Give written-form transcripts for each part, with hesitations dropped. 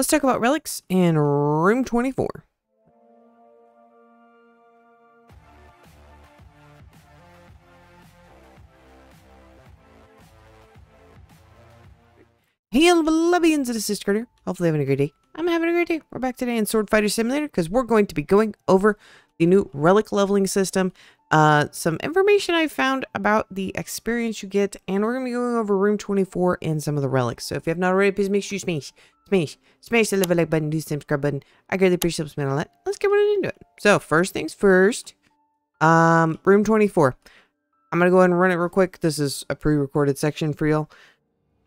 Let's talk about relics in Room 24. Hey, Olympians of the Sister guard here. Hopefully having a great day. I'm having a great day. We're back today in Sword Fighters Simulator because we're going to be going over the new relic leveling system, some information I found about the experience you get, and we're going to be going over Room 24 and some of the relics. So if you have not already, please make sure you smash the like button, do the subscribe button. I greatly appreciate it, man. Let's get right into it. So first things first, Room 24. I'm going to go ahead and run it real quick. This is a pre-recorded section for y'all.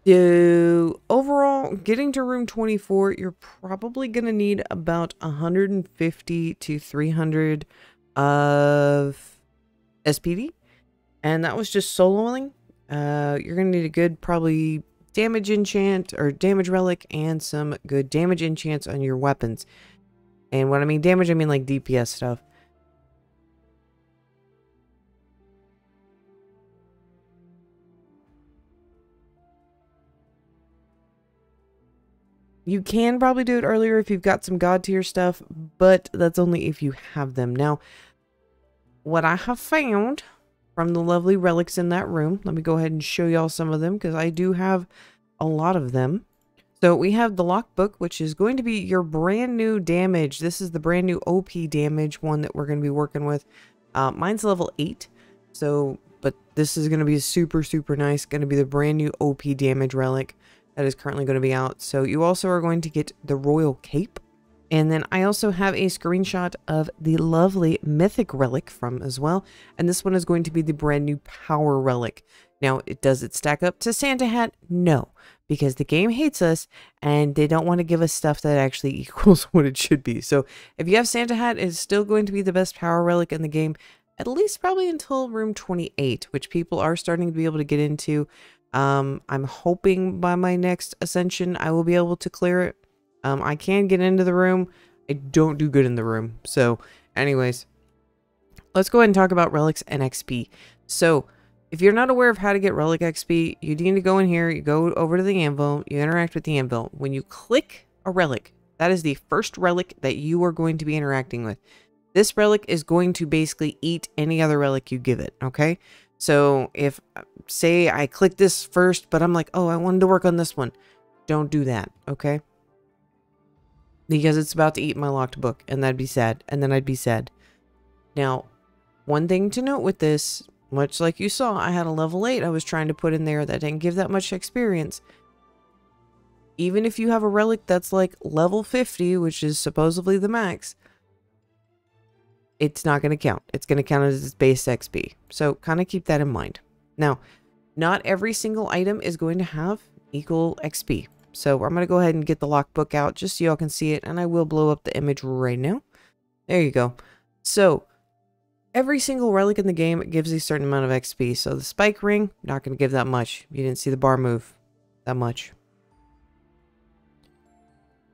So overall, getting to room 24, you're probably going to need about 150 to 300 of SPD. And that was just soloing. You're going to need a good probably damage enchant or damage relic and some good damage enchants on your weapons. And when I mean damage, I mean like DPS stuff. You can probably do it earlier if you've got some god tier stuff, but that's only if you have them. Now, what I have found from the lovely relics in that room, let me go ahead and show y'all some of them because I do have a lot of them. So we have the lockbook, which is going to be your brand new damage. This is the brand new OP damage one that we're going to be working with. Mine's level 8. So, but this is going to be super, super nice. Going to be the brand new OP damage relic. That is currently going to be out. So you also are going to get the Royal Cape. And then I also have a screenshot of the lovely mythic relic from as well. And this one is going to be the brand new power relic. Now, does it stack up to Santa hat? No, because the game hates us and they don't want to give us stuff that actually equals what it should be. So if you have Santa hat, it's still going to be the best power relic in the game, at least probably until room 28, which people are starting to be able to get into. I'm hoping by my next ascension, I will be able to clear it. I can get into the room. I don't do good in the room. So anyways, let's go ahead and talk about relics and XP. So if you're not aware of how to get relic XP, you need to go in here, you go over to the anvil, you interact with the anvil. When you click a relic, that is the first relic that you are going to be interacting with. This relic is going to basically eat any other relic you give it. Okay. So if, say I click this first, but I'm like, oh, I wanted to work on this one. Don't do that, okay? Because it's about to eat my locked book, and that'd be sad, and then I'd be sad. Now, one thing to note with this, much like you saw, I had a level 8 I was trying to put in there that didn't give that much experience. Even if you have a relic that's like level 50, which is supposedly the max, it's not going to count. It's going to count as its base XP. So kind of keep that in mind. Now, not every single item is going to have equal XP. So I'm going to go ahead and get the lockbook out just so y'all can see it. And I will blow up the image right now. There you go. So every single relic in the game gives a certain amount of XP. So the spike ring, not going to give that much. You didn't see the bar move that much.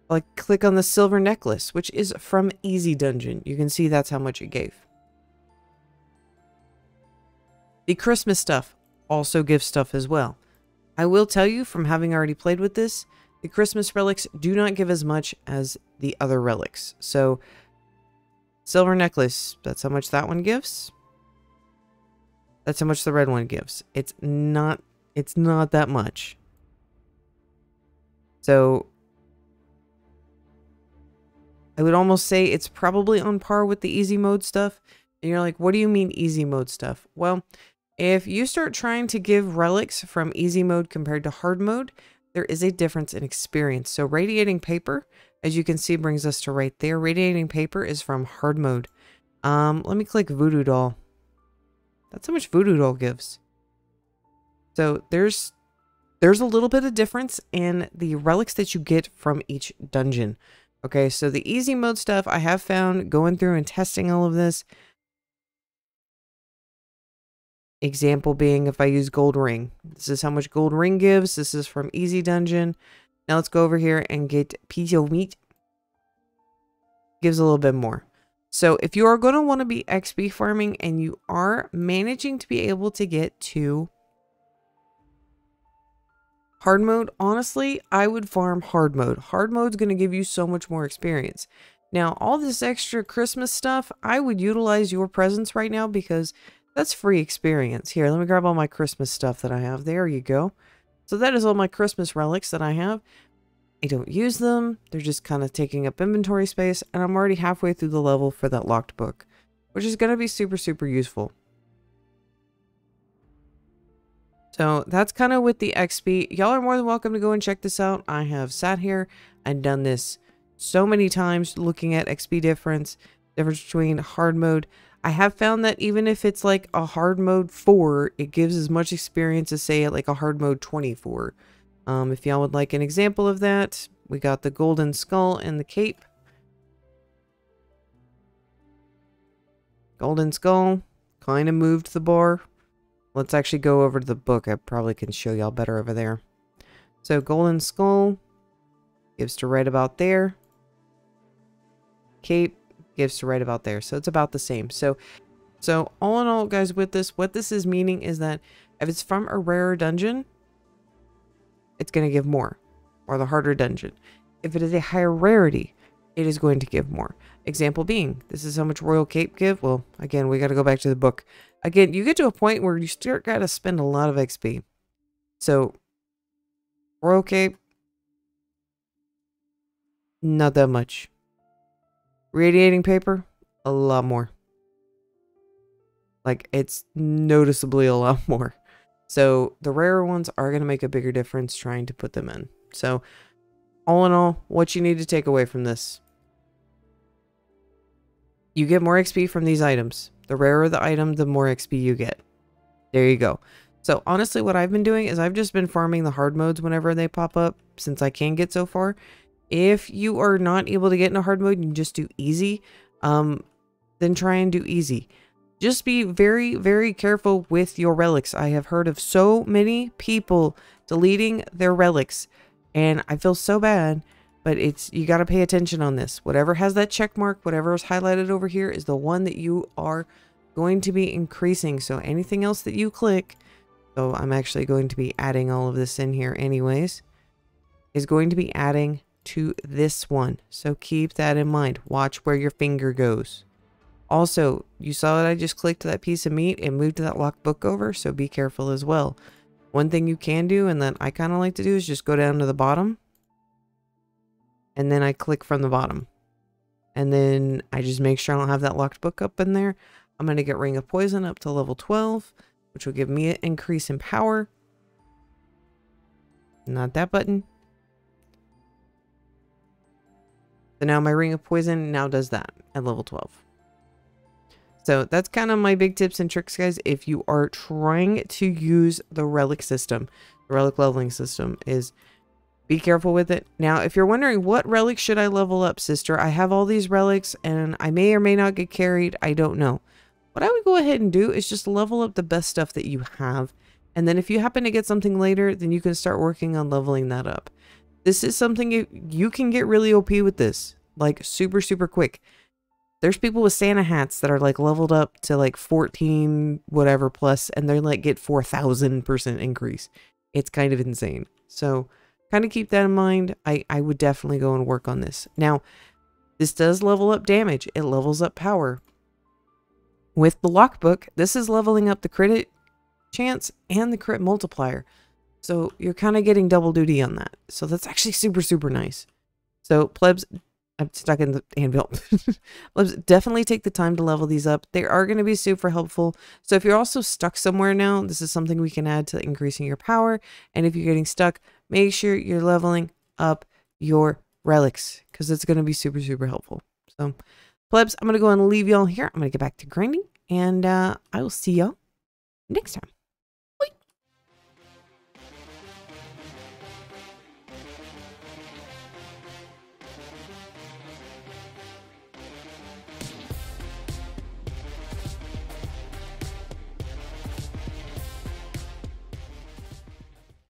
Like click on the silver necklace, which is from Easy Dungeon. You can see that's how much it gave. The Christmas stuff also gives stuff as well. I will tell you from having already played with this, the Christmas relics do not give as much as the other relics. So silver necklace, that's how much that one gives. That's how much the red one gives. It's not that much. So I would almost say it's probably on par with the easy mode stuff. And you're like, what do you mean easy mode stuff? Well, if you start trying to give relics from easy mode compared to hard mode, there is a difference in experience. So radiating paper, as you can see, brings us to right there. Radiating paper is from hard mode. Let me click voodoo doll. That's how much voodoo doll gives. So there's a little bit of difference in the relics that you get from each dungeon. Okay, so the easy mode stuff I have found going through and testing all of this. Example being if I use gold ring. This is how much gold ring gives. This is from Easy Dungeon. Now let's go over here and get piece of meat. Gives a little bit more. So if you are going to want to be XP farming and you are managing to be able to get to Hard mode, honestly, I would farm hard mode. Hard mode's going to give you so much more experience. Now, all this extra Christmas stuff, I would utilize your presents right now because that's free experience. Here, let me grab all my Christmas stuff that I have. There you go. So that is all my Christmas relics that I have. I don't use them. They're just kind of taking up inventory space, and I'm already halfway through the level for that locked book, which is going to be super, super useful. So that's kind of with the XP. Y'all are more than welcome to go and check this out. I have sat here and done this so many times looking at XP difference between hard mode. I have found that even if it's like a hard mode 4, it gives as much experience as say like a hard mode 24. If y'all would like an example of that, we got the golden skull and the cape. Golden skull kind of moved the bar. Let's actually go over to the book. I probably can show y'all better over there. So golden skull gives to right about there. Cape gives to right about there. So it's about the same. So all in all, guys, with this, what this is meaning is that if it's from a rarer dungeon, it's going to give more, or the harder dungeon. If it is a higher rarity, it is going to give more. Example being, this is how much Royal Cape give. Well, again, we got to go back to the book. Again, you get to a point where you start got to spend a lot of XP. So Royal Cape, not that much. Radiating paper, a lot more. Like, it's noticeably a lot more. So the rarer ones are going to make a bigger difference trying to put them in. So all in all, what you need to take away from this: you get more XP from these items. The rarer the item, the more XP you get. There you go. So honestly, what I've been doing is I've just been farming the hard modes whenever they pop up, since I can get so far. If you are not able to get in a hard mode and just do easy, then try and do easy. Just be very, very careful with your relics. I have heard of so many people deleting their relics, and I feel so bad, but it's, you got to pay attention on this. Whatever has that check mark, whatever is highlighted over here is the one that you are going to be increasing. So anything else that you click, so I'm actually going to be adding all of this in here anyways, is going to be adding to this one. So keep that in mind. Watch where your finger goes. Also, you saw that I just clicked that piece of meat and moved that lockbook over, so be careful as well. One thing you can do, and that I kind of like to do, is just go down to the bottom, and then I click from the bottom. And then I just make sure I don't have that locked book up in there. I'm going to get Ring of Poison up to level 12, which will give me an increase in power. Not that button. So now my Ring of Poison now does that at level 12. So that's kind of my big tips and tricks, guys, if you are trying to use the relic system. The relic leveling system is, be careful with it. Now, if you're wondering what relic should I level up, sister, I have all these relics and I may or may not get carried. I don't know. What I would go ahead and do is just level up the best stuff that you have. And then if you happen to get something later, then you can start working on leveling that up. This is something you can get really OP with this, like super, super quick. There's people with Santa hats that are like leveled up to like 14 whatever plus, and they're like get 4,000% increase. It's kind of insane. So kind of keep that in mind. I would definitely go and work on this. Now, this does level up damage. It levels up power. With the lockbook, this is leveling up the crit chance and the crit multiplier. So you're kind of getting double duty on that. So that's actually super, super nice. So plebs, I'm stuck in the anvil. Let's definitely take the time to level these up. They are going to be super helpful. So if you're also stuck somewhere now, this is something we can add to increasing your power. And if you're getting stuck, make sure you're leveling up your relics, because it's going to be super, super helpful. So plebs, I'm going to go and leave y'all here. I'm going to get back to grinding, and I will see y'all next time.